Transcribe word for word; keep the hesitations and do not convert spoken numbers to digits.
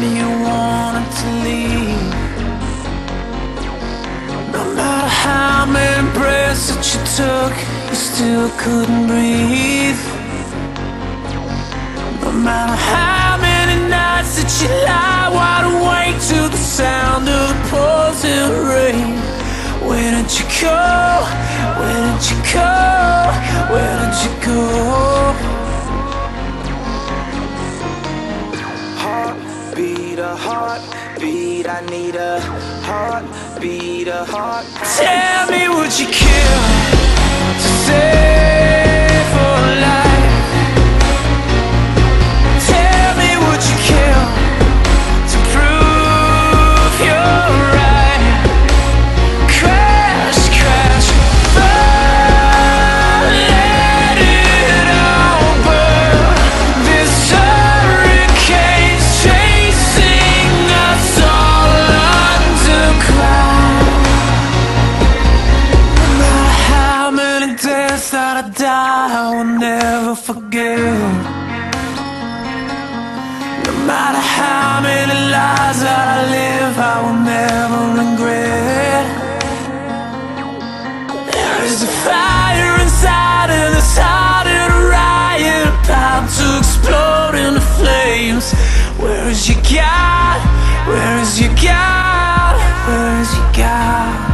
me you wanted to leave. No matter how many breaths that you took, you still couldn't breathe. No matter how many nights that you lie wide awake to the sound of the pouring rain. Where did you go? Where did you go? Where did you go? A heartbeat, I need a heartbeat, a heart. Tell me, would you kill to save a life? Tell me, would you kill to prove you're right? Crash, crash, burn, let it all burn. This hurricane's chasing that I die, I will never forgive. No matter how many lies that I live, I will never regret. There is a fire inside and it's hot and a riot about to explode into flames. Where is your God? Where is your God? Where is your God?